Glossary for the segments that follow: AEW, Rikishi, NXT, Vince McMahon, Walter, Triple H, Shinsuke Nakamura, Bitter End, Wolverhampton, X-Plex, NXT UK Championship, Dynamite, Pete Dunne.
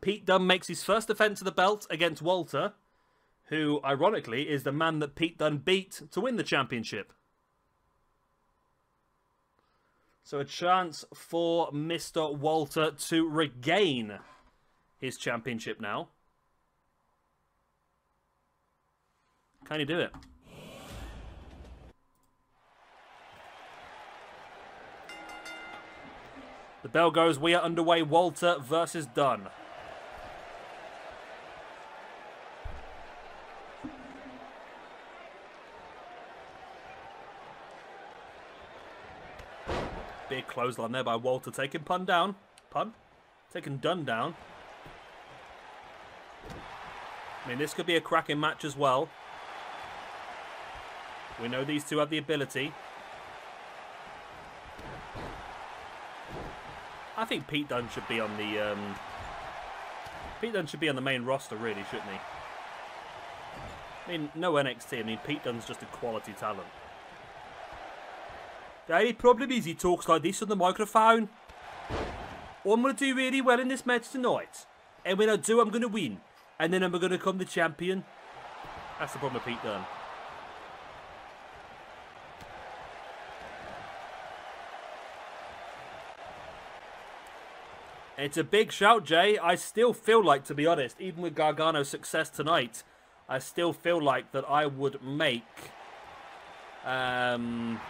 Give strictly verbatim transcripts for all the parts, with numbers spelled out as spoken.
Pete Dunne makes his first defense of the belt against Walter, who, ironically, is the man that Pete Dunne beat to win the championship. So a chance for Mister Walter to regain his championship now. Can he do it? The bell goes. We are underway. Walter versus Dunne. Big clothesline there by Walter, taking Pun down. Pun? Taking Dunne down. I mean, this could be a cracking match as well. We know these two have the ability. I think Pete Dunne should be on the um, Pete Dunne should be on the main roster, really, shouldn't he? I mean, no N X T. I mean, Pete Dunne's just a quality talent. The only problem is he talks like this on the microphone. I'm going to do really well in this match tonight, and when I do, I'm going to win, and then I'm going to become the champion. That's the problem with Pete Dunne. It's a big shout, Jay. I still feel like, to be honest, even with Gargano's success tonight, I still feel like that I would make... Um,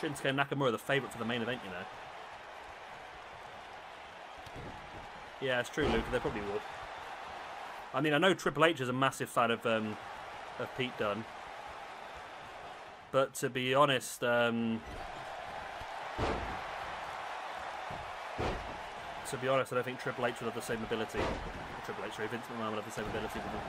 Shinsuke Nakamura the favourite for the main event, you know. Yeah, it's true, Luke. They probably would. I mean, I know Triple H is a massive fan of, um, of Pete Dunne. But to be honest... Um, To be honest, I don't think Triple H would have the same ability. Triple H, sorry, Vince McMahon would have the same ability with him.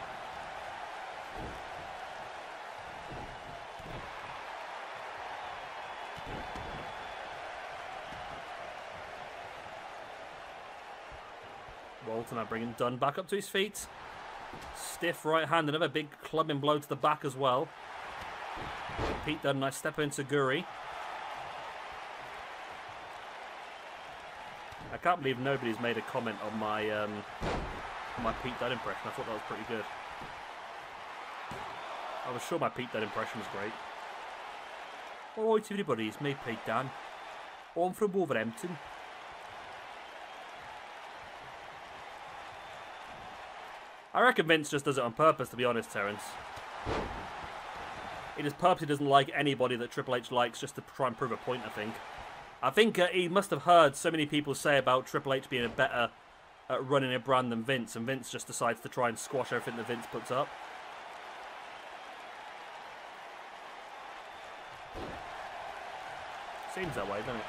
Walton now bringing Dunne back up to his feet. Stiff right hand, another big clubbing blow to the back as well. Pete Dunne, nice step into Guri. I can't believe nobody's made a comment on my um, on my Pete Dunne impression. I thought that was pretty good. I was sure my Pete Dunne impression was great. Alright everybody, it's me, Pete Dunne. I'm from Wolverhampton. I reckon Vince just does it on purpose, to be honest, Terence. He just purposely doesn't like anybody that Triple H likes just to try and prove a point, I think. I think uh, he must have heard so many people say about Triple H being a better at running a brand than Vince, and Vince just decides to try and squash everything that Vince puts up. Seems that way, doesn't it?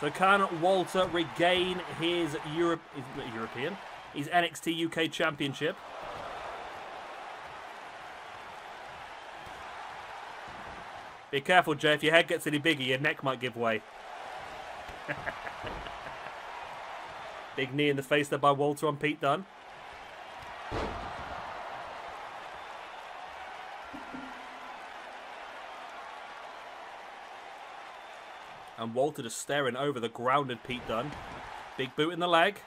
So can Walter regain his Europe, his, not European, his N X T U K Championship? Be careful, Jay. If your head gets any bigger, your neck might give way. Big knee in the face there by Walter on Pete Dunne. And Walter just staring over the grounded Pete Dunne. Big boot in the leg.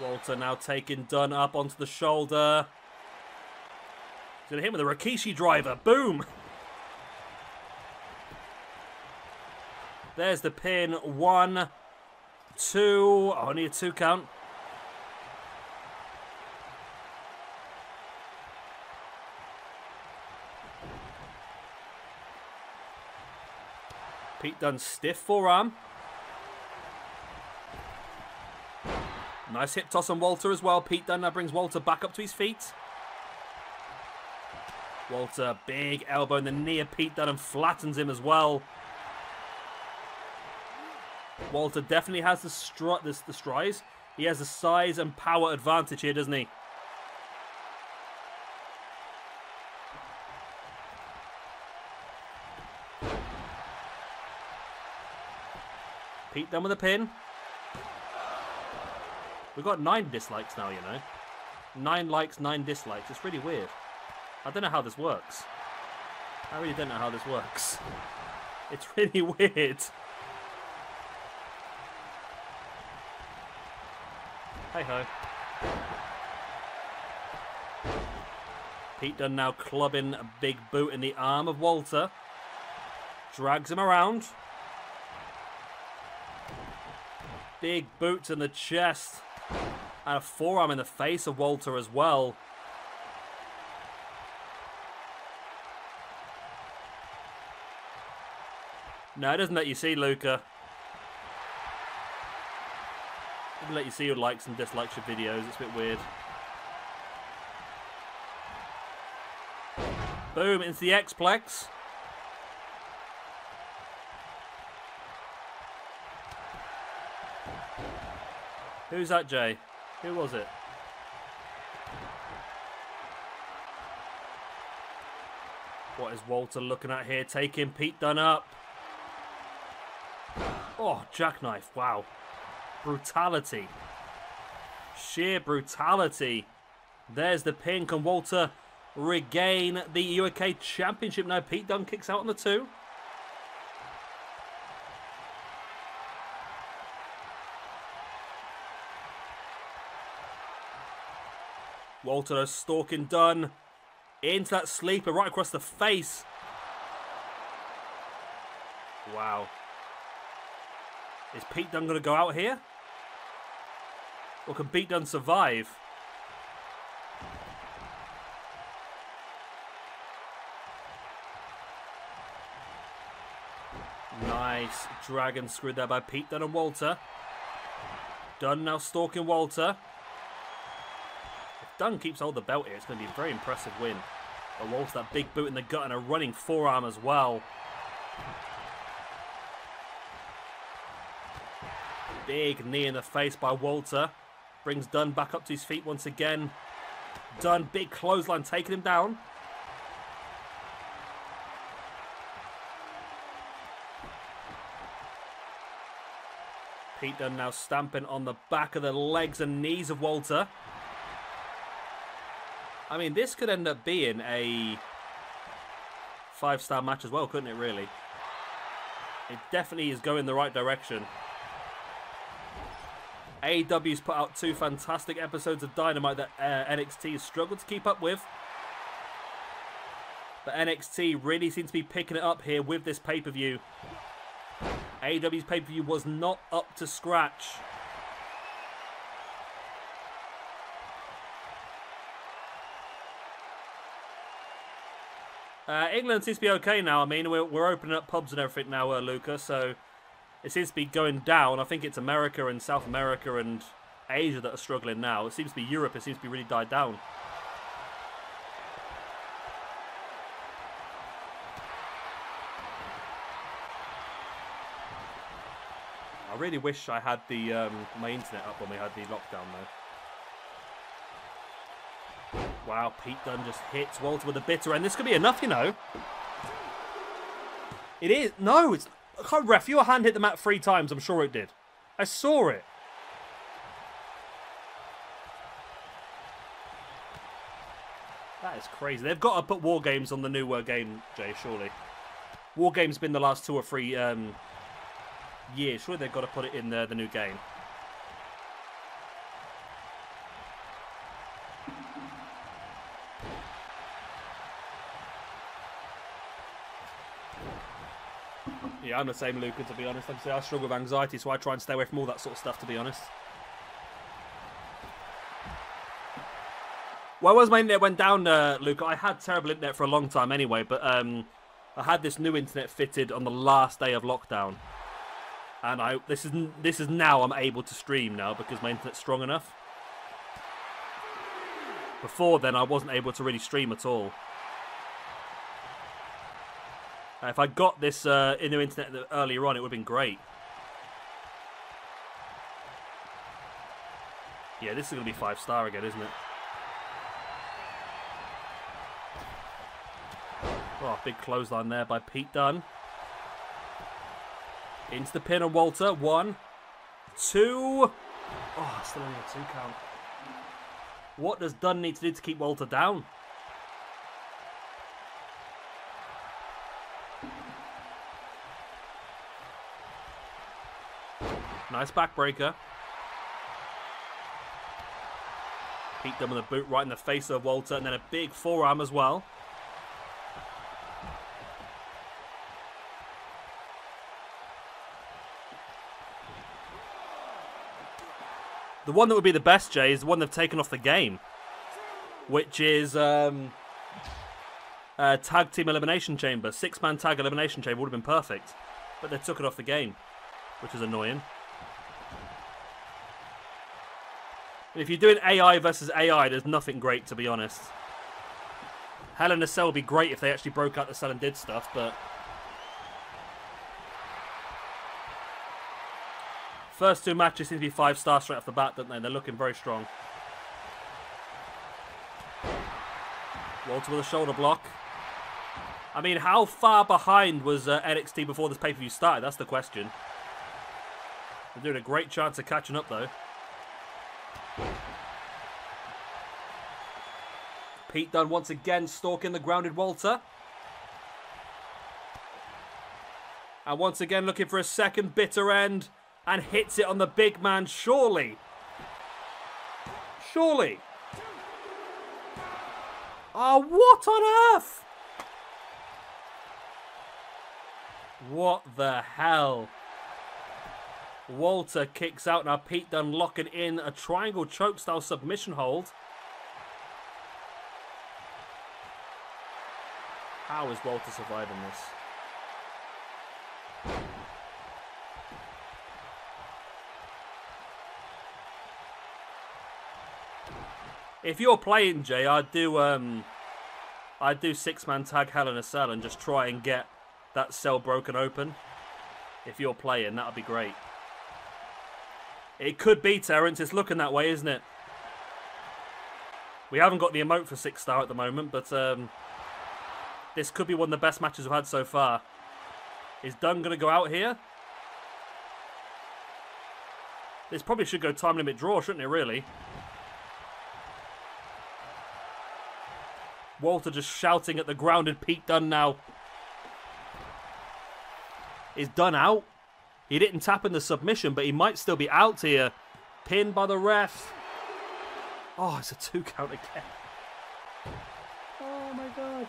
Walter now taking Dunne up onto the shoulder. He's going to hit him with a Rikishi driver. Boom! There's the pin. One, two. Oh, I need a two count. Pete Dunne stiff forearm. Nice hip toss on Walter as well. Pete Dunne now brings Walter back up to his feet. Walter, big elbow in the knee of Pete Dunne and flattens him as well. Walter definitely has the strut, the, the strides. He has the size and power advantage here, doesn't he? Pete Dunne with a pin. We've got nine dislikes now, you know. Nine likes, nine dislikes. It's really weird. I don't know how this works. I really don't know how this works. It's really weird. Hey ho. Pete Dunne now clubbing a big boot in the arm of Walter. Drags him around. Big boot in the chest. And a forearm in the face of Walter as well. No, it doesn't let you see, Luca. It doesn't let you see your likes and dislikes your videos. It's a bit weird. Boom, into the X-Plex. Who's that, Jay? Who was it? What is Walter looking at here? Taking Pete Dunne up. Oh, jackknife. Wow. Brutality. Sheer brutality. There's the pin. Can Walter regain the U K Championship? Now Pete Dunne kicks out on the two. Walter stalking Dunne into that sleeper right across the face. Wow. Is Pete Dunne going to go out here? Or can Pete Dunne survive? Nice dragon screw there by Pete Dunne and Walter. Dunne now stalking Walter. If Dunne keeps hold of the belt here, it's going to be a very impressive win. But Walter, that big boot in the gut and a running forearm as well. Big knee in the face by Walter. Brings Dunne back up to his feet once again. Dunne, big clothesline, taking him down. Pete Dunne now stamping on the back of the legs and knees of Walter. I mean, this could end up being a five-star match as well, couldn't it, really? It definitely is going the right direction. A E W's put out two fantastic episodes of Dynamite that uh, N X T has struggled to keep up with. But N X T really seems to be picking it up here with this pay-per-view. A E W's pay-per-view was not up to scratch. Uh, England seems to be okay now. I mean, we're, we're opening up pubs and everything now, uh, Luca, so... It seems to be going down. I think it's America and South America and Asia that are struggling now. It seems to be Europe. It seems to be really died down. I really wish I had the um, my internet up when we had the lockdown, though. Wow, Pete Dunne just hits Walter with a bitter end. This could be enough, you know. It is. No, it's... Ref, your hand hit the mat three times. I'm sure it did. I saw it. That is crazy. They've got to put War Games on the new uh, game, Jay, surely. War Games been the last two or three um, years. Surely they've got to put it in the, the new game. Yeah, I'm the same, Luca, to be honest. Like I say, I struggle with anxiety, so I try and stay away from all that sort of stuff, to be honest. Well, as my internet went down, uh, Luca, I had terrible internet for a long time anyway, but um, I had this new internet fitted on the last day of lockdown. And I this is, this is now I'm able to stream now because my internet's strong enough. Before then, I wasn't able to really stream at all. If I got this uh, in the internet earlier on, it would have been great. Yeah, this is going to be five-star again, isn't it? Oh, big clothesline there by Pete Dunne. Into the pin on Walter. One, two. Oh, still only a two count. What does Dunne need to do to keep Walter down? Nice backbreaker. Pete Dunne with a boot right in the face of Walter, and then a big forearm as well. The one that would be the best, Jay, is the one they've taken off the game, which is um, uh, Tag Team Elimination Chamber. Six-man Tag Elimination Chamber would have been perfect, but they took it off the game, which is annoying. If you're doing A I versus A I, there's nothing great, to be honest. Hell in a Cell would be great if they actually broke out the cell and did stuff, but... First two matches seem to be five stars straight off the bat, don't they? They're looking very strong. Walter with a shoulder block. I mean, how far behind was uh, N X T before this pay-per-view started? That's the question. They're doing a great chance of catching up, though. Pete Dunne once again stalking the grounded Walter. And once again looking for a second bitter end. And hits it on the big man, surely. Surely. Oh, what on earth? What the hell? Walter kicks out. Now Pete Dunne locking in a triangle choke style submission hold. How is Walter surviving this? If you're playing, Jay, I'd do um, I'd do six-man tag Hell in a Cell and just try and get that cell broken open. If you're playing, that'd be great. It could be, Terrence. It's looking that way, isn't it? We haven't got the emote for six star at the moment, but um, this could be one of the best matches we've had so far. Is Dunne gonna go out here? This probably should go time limit draw, shouldn't it? Really. Walter just shouting at the grounded Pete Dunne now. Is Dunne out? He didn't tap in the submission, but he might still be out here. Pinned by the ref. Oh, it's a two count again. Oh, my God.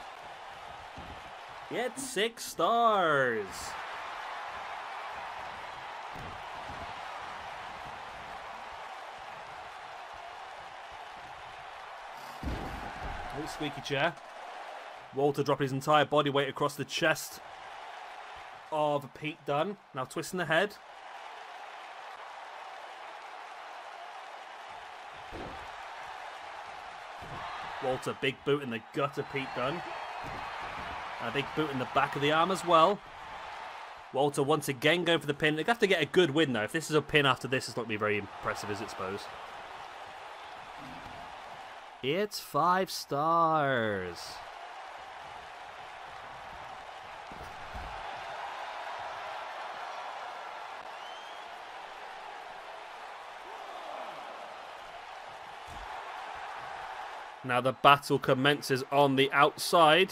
Get six stars. Squeaky chair. Walter dropping his entire body weight across the chest of Pete Dunne. Now twisting the head. Walter, big boot in the gut of Pete Dunne. And a big boot in the back of the arm as well. Walter once again going for the pin. They have to get a good win though. If this is a pin after this, it's not going to be very impressive, is it, I suppose? It's five stars. Now the battle commences on the outside.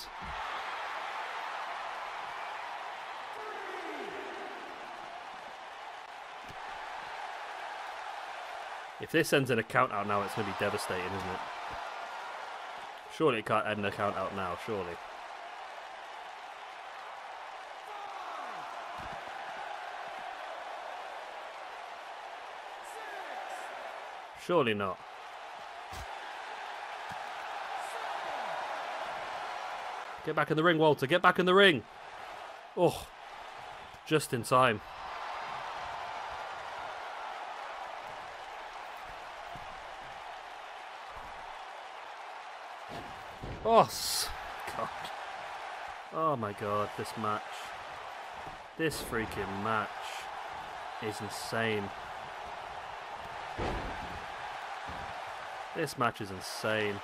If this ends in a count out now, it's going to be devastating, isn't it? Surely it can't end the count out now, surely. Surely not. Get back in the ring, Walter. Get back in the ring. Oh, just in time. Oh, God. Oh, my God, this match. This freaking match is insane. This match is insane.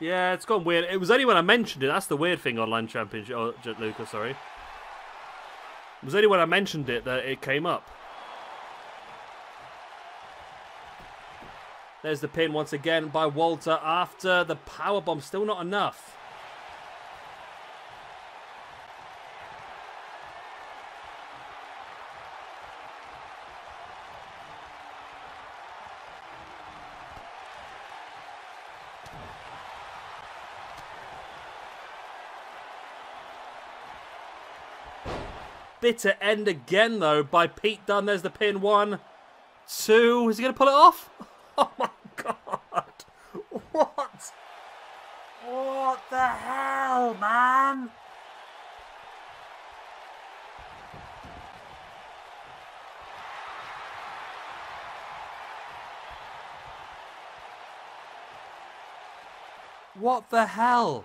Yeah, it's gone weird. It was only when I mentioned it. That's the weird thing, Online Championship. Oh, Luca, sorry. It was only when I mentioned it that it came up. There's the pin once again by Walter after the powerbomb. Still not enough. Bitter End again, though, by Pete Dunne. There's the pin. One, two. Is he going to pull it off? Oh, my God. What? What the hell, man? What the hell?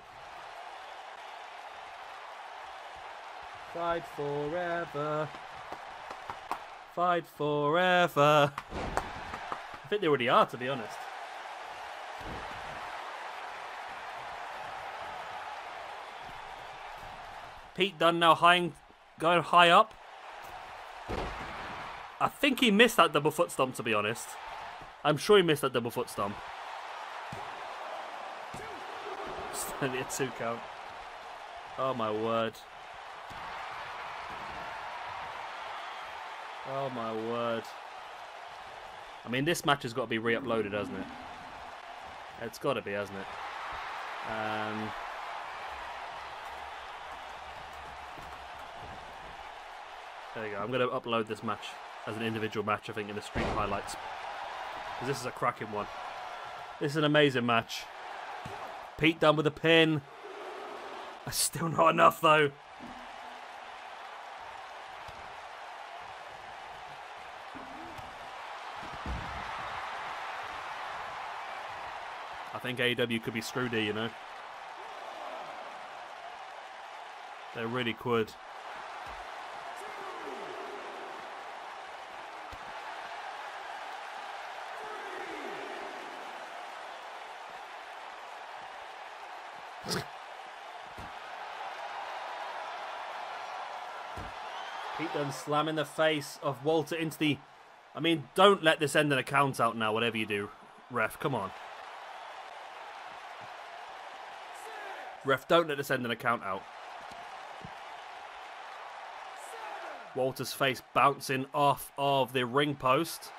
Fight forever. Fight forever. I think they already are, to be honest. Pete Dunne now high, going high up. I think he missed that double foot stomp, to be honest. I'm sure he missed that double foot stomp. It's only a two count. Oh my word. Oh my word. I mean, this match has got to be re-uploaded, hasn't it? It's got to be, hasn't it? Um... There you go. I'm going to upload this match as an individual match, I think, in the stream highlights. Because this is a cracking one. This is an amazing match. Pete Dunne with a pin. That's still not enough, though. I think A E W could be screwed here, you know. They really could. Pete Dunne slamming the face of Walter into the... I mean, don't let this end in a count out now, whatever you do, ref. Come on. Ref, don't let this end in a count out. Walter's face bouncing off of the ring post.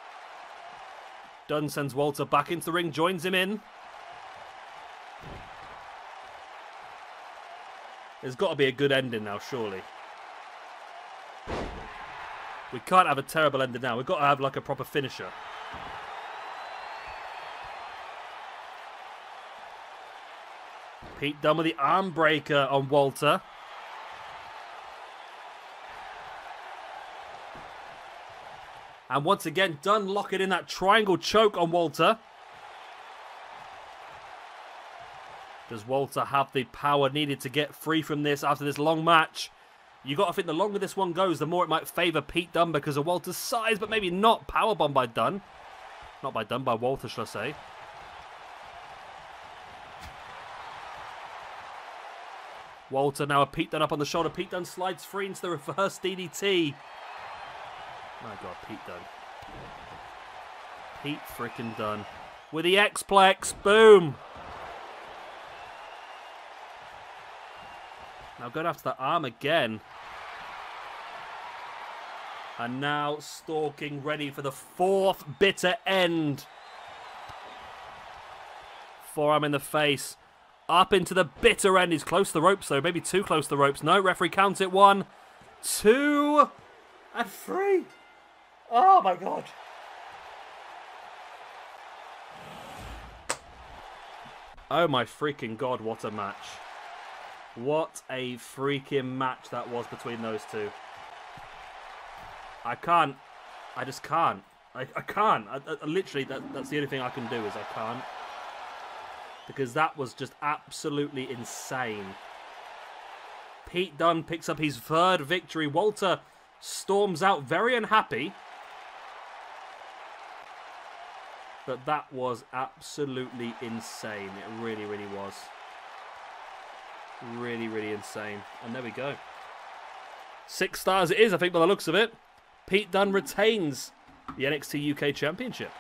Dunne sends Walter back into the ring, joins him in. There's got to be a good ending now, surely. We can't have a terrible ending now. We've got to have like a proper finisher. Pete Dunne with the arm breaker on Walter. And once again, Dunne locking in that triangle choke on Walter. Does Walter have the power needed to get free from this after this long match? You've got to think the longer this one goes, the more it might favour Pete Dunne because of Walter's size, but maybe not. Powerbomb by Dunne. Not by Dunne, by Walter, should I say. Walter now a Pete Dunne up on the shoulder. Pete Dunne slides free into the reverse D D T. My God, Pete Dunne. Pete frickin' Dunne. With the X-Plex. Boom. Now going after that arm again. And now stalking, ready for the fourth bitter end. Forearm in the face. Up into the bitter end. He's close to the ropes, though. Maybe too close to the ropes. No, referee counts it. One, two, and three. Oh, my God. Oh, my freaking God. What a match. What a freaking match that was between those two. I can't. I just can't. I, I can't. I, I, literally, that, that's the only thing I can do is I can't. Because that was just absolutely insane. Pete Dunne picks up his third victory. Walter storms out very unhappy. But that was absolutely insane. It really, really was. Really, really insane. And there we go. Six stars it is, I think, by the looks of it. Pete Dunne retains the N X T U K Championship.